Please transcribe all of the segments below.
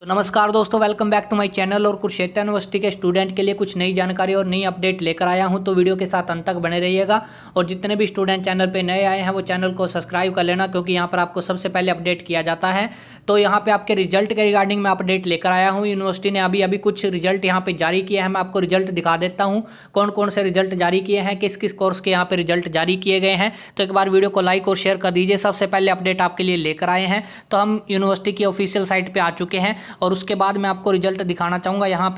तो नमस्कार दोस्तों, welcome back to my channel. और कुरुक्षेत्र यूनिवर्सिटी के स्टूडेंट के लिए कुछ नई जानकारी और नई अपडेट लेकर आया हूं, तो वीडियो के साथ अंत तक बने रहिएगा। और जितने भी स्टूडेंट चैनल पे नए आए हैं वो चैनल को सब्सक्राइब कर लेना, क्योंकि यहां पर आपको सबसे पहले अपडेट किया जाता है। तो यहाँ पर आपके रिजल्ट के रिगार्डिंग मैं अपडेट लेकर आया हूँ। यूनिवर्सिटी ने अभी अभी कुछ रिजल्ट यहाँ पर जारी किया है। मैं आपको रिजल्ट दिखा देता हूँ कौन कौन से रिजल्ट जारी किए हैं, किस किस कोर्स के यहाँ पर रिजल्ट जारी किए गए हैं। तो एक बार वीडियो को लाइक और शेयर कर दीजिए। सबसे पहले अपडेट आपके लिए लेकर आए हैं। तो हम यूनिवर्सिटी की ऑफिशियल साइट पर आ चुके हैं और उसके बाद मैं आपको रिजल्ट दिखाना चाहूँगा। यहाँ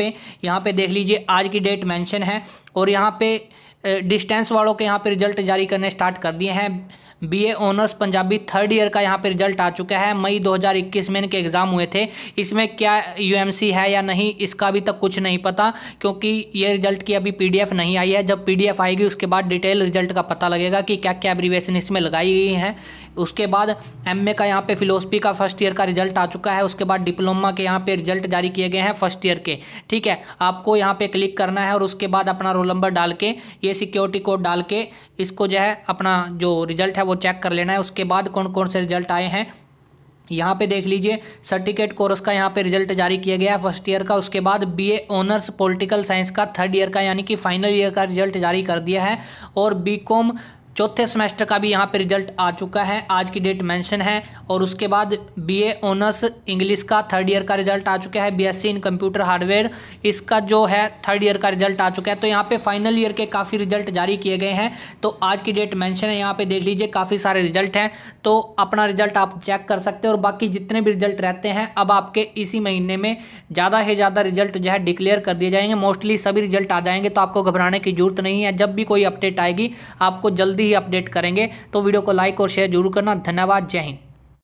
पे देख लीजिए, आज की डेट मेंशन है। और यहाँ पे डिस्टेंस वालों के यहाँ पे रिजल्ट जारी करने स्टार्ट कर दिए हैं। BA honours Punjabi third year का यहाँ पे रिजल्ट आ चुका है। मई 2021 में इनके एग्ज़ाम हुए थे। इसमें क्या यूएमसी है या नहीं, इसका अभी तक कुछ नहीं पता, क्योंकि ये रिजल्ट की अभी पीडीएफ नहीं आई है। जब पीडीएफ आएगी उसके बाद डिटेल रिजल्ट का पता लगेगा कि क्या क्या एब्रीवेशन इसमें लगाई गई हैं। उसके बाद एमए का यहाँ पर फिलोसफी का फर्स्ट ईयर का रिजल्ट आ चुका है। उसके बाद डिप्लोमा के यहाँ पर रिजल्ट जारी किए गए हैं फर्स्ट ईयर के। ठीक है, आपको यहाँ पर क्लिक करना है और उसके बाद अपना रोल नंबर डाल के, ये सिक्योरिटी कोड डाल के, इसको जो है अपना जो रिजल्ट है वो चेक कर लेना है। उसके बाद कौन कौन से रिजल्ट आए हैं यहाँ पे देख लीजिए। सर्टिफिकेट कोर्स का यहाँ पे रिजल्ट जारी किया गया है फर्स्ट ईयर का। उसके बाद बीए ऑनर्स पॉलिटिकल साइंस का थर्ड ईयर का यानी कि फाइनल ईयर का रिजल्ट जारी कर दिया है। और बीकॉम चौथे सेमेस्टर का भी यहाँ पे रिजल्ट आ चुका है, आज की डेट मेंशन है। और उसके बाद बीए ऑनर्स इंग्लिश का थर्ड ईयर का रिजल्ट आ चुका है। बीएससी इन कंप्यूटर हार्डवेयर इसका जो है थर्ड ईयर का रिजल्ट आ चुका है। तो यहाँ पे फाइनल ईयर के काफ़ी रिजल्ट जारी किए गए हैं। तो आज की डेट मेंशन है, यहाँ पे देख लीजिए काफ़ी सारे रिजल्ट हैं। तो अपना रिजल्ट आप चेक कर सकते हैं। और बाकी जितने भी रिजल्ट रहते हैं अब आपके इसी महीने में ज़्यादा से ज़्यादा रिजल्ट जो है डिक्लेयर कर दिए जाएंगे। मोस्टली सभी रिजल्ट आ जाएंगे, तो आपको घबराने की जरूरत नहीं है। जब भी कोई अपडेट आएगी आपको जल्दी अपडेट करेंगे। तो वीडियो को लाइक और शेयर जरूर करना। धन्यवाद, जय हिंद।